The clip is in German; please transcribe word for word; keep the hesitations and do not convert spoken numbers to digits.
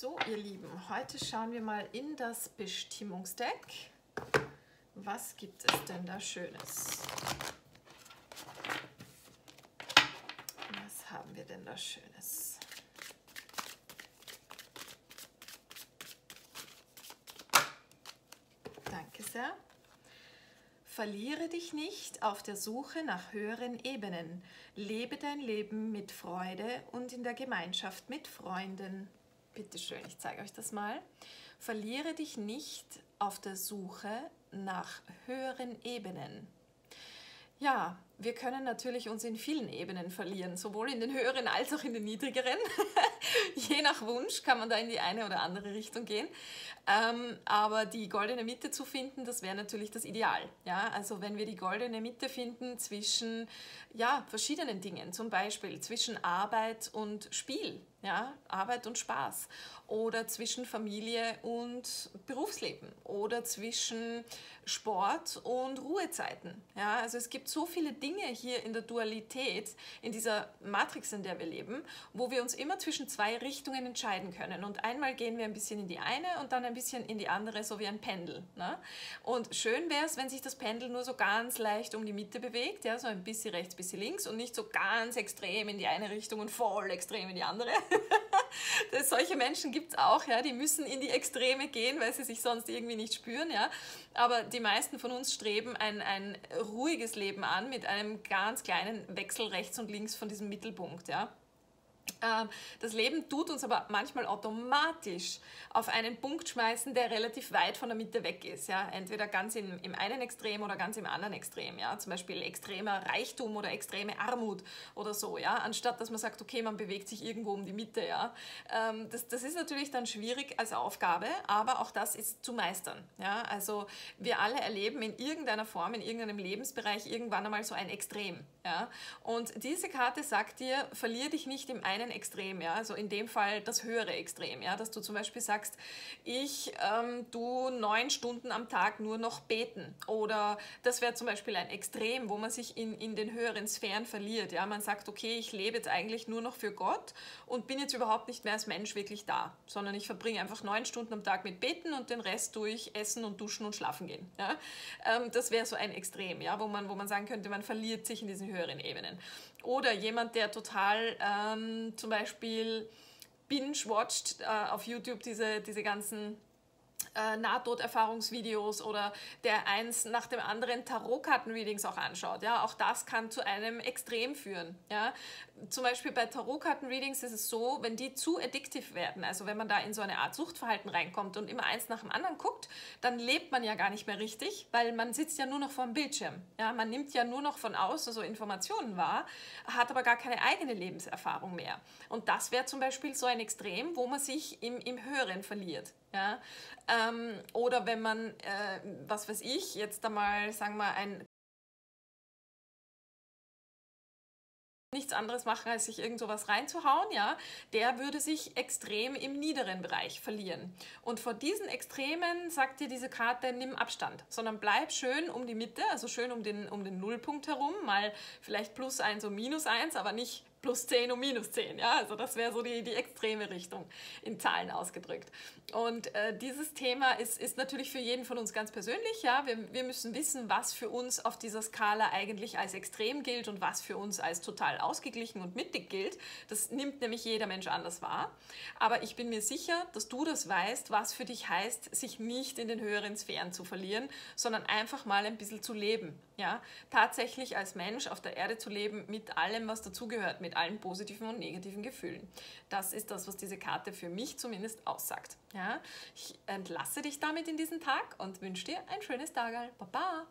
So, ihr Lieben, heute schauen wir mal in das Bestimmungsdeck. Was gibt es denn da Schönes? Was haben wir denn da Schönes? Danke sehr. Verliere dich nicht auf der Suche nach höheren Ebenen. Lebe dein Leben mit Freude und in der Gemeinschaft mit Freunden. Bitte schön, ich zeige euch das mal. Verliere dich nicht auf der Suche nach höheren Ebenen. Ja, wir können natürlich uns in vielen Ebenen verlieren, sowohl in den höheren als auch in den niedrigeren. Je nach Wunsch kann man da in die eine oder andere Richtung gehen. Ähm, aber die goldene Mitte zu finden, das wäre natürlich das Ideal. Ja? Also wenn wir die goldene Mitte finden zwischen ja, verschiedenen Dingen, zum Beispiel zwischen Arbeit und Spiel, ja? Arbeit und Spaß, oder zwischen Familie und Berufsleben, oder zwischen Sport und Ruhezeiten. Ja? Also es gibt so viele Dinge hier in der Dualität, in dieser Matrix, in der wir leben, wo wir uns immer zwischen zwei Richtungen entscheiden können. Und einmal gehen wir ein bisschen in die eine und dann ein bisschen in die andere, so wie ein Pendel. Ne? Und schön wäre es, wenn sich das Pendel nur so ganz leicht um die Mitte bewegt, ja, so ein bisschen rechts, bisschen links und nicht so ganz extrem in die eine Richtung und voll extrem in die andere. Das, solche Menschen gibt es auch, ja, die müssen in die Extreme gehen, weil sie sich sonst irgendwie nicht spüren. Ja? Aber die meisten von uns streben ein, ein ruhiges Leben an mit einem ganz kleinen Wechsel rechts und links von diesem Mittelpunkt. Ja? Das Leben tut uns aber manchmal automatisch auf einen Punkt schmeißen, der relativ weit von der Mitte weg ist. Ja? Entweder ganz im, im einen Extrem oder ganz im anderen Extrem. Ja? Zum Beispiel extremer Reichtum oder extreme Armut oder so. Ja? Anstatt, dass man sagt, okay, man bewegt sich irgendwo um die Mitte. Ja? Das, das ist natürlich dann schwierig als Aufgabe, aber auch das ist zu meistern. Ja? Also wir alle erleben in irgendeiner Form, in irgendeinem Lebensbereich irgendwann einmal so ein Extrem. Ja? Und diese Karte sagt dir, verlier dich nicht im einen Extrem, ja, also in dem Fall das höhere Extrem, ja, dass du zum Beispiel sagst, ich ähm, tue neun Stunden am Tag nur noch beten, oder das wäre zum Beispiel ein Extrem, wo man sich in, in den höheren Sphären verliert, ja, man sagt, okay, ich lebe jetzt eigentlich nur noch für Gott und bin jetzt überhaupt nicht mehr als Mensch wirklich da, sondern ich verbringe einfach neun Stunden am Tag mit beten und den Rest tue ich essen und duschen und schlafen gehen, ja, ähm, das wäre so ein Extrem, ja, wo man, wo man sagen könnte, man verliert sich in diesen höheren Ebenen. Oder jemand, der total ähm, zum Beispiel binge-watcht äh, auf YouTube diese, diese ganzen äh, Nahtoderfahrungsvideos, oder der eins nach dem anderen Tarotkarten-Readings auch anschaut. Ja? Auch das kann zu einem Extrem führen. Ja? Zum Beispiel bei Tarotkarten-Readings ist es so, wenn die zu addictive werden, also wenn man da in so eine Art Suchtverhalten reinkommt und immer eins nach dem anderen guckt, dann lebt man ja gar nicht mehr richtig, weil man sitzt ja nur noch vor dem Bildschirm. Ja, man nimmt ja nur noch von außen so Informationen wahr, hat aber gar keine eigene Lebenserfahrung mehr. Und das wäre zum Beispiel so ein Extrem, wo man sich im, im Höheren verliert. Ja? Ähm, oder wenn man, äh, was weiß ich, jetzt einmal, sagen wir mal, ein nichts anderes machen, als sich irgend sowas reinzuhauen, ja, der würde sich extrem im niederen Bereich verlieren. Und vor diesen Extremen sagt dir diese Karte, nimm Abstand, sondern bleib schön um die Mitte, also schön um den, um den Nullpunkt herum, mal vielleicht plus eins und minus eins, aber nicht plus zehn und minus zehn. Ja? Also das wäre so die, die extreme Richtung in Zahlen ausgedrückt. Und äh, dieses Thema ist, ist natürlich für jeden von uns ganz persönlich. Ja? Wir, wir müssen wissen, was für uns auf dieser Skala eigentlich als extrem gilt und was für uns als total ausgeglichen und mittig gilt. Das nimmt nämlich jeder Mensch anders wahr. Aber ich bin mir sicher, dass du das weißt, was für dich heißt, sich nicht in den höheren Sphären zu verlieren, sondern einfach mal ein bisschen zu leben. Ja? Tatsächlich als Mensch auf der Erde zu leben mit allem, was dazugehört, mit mit allen positiven und negativen Gefühlen. Das ist das, was diese Karte für mich zumindest aussagt. Ja? Ich entlasse dich damit in diesen Tag und wünsche dir ein schönes Tagerl. Baba!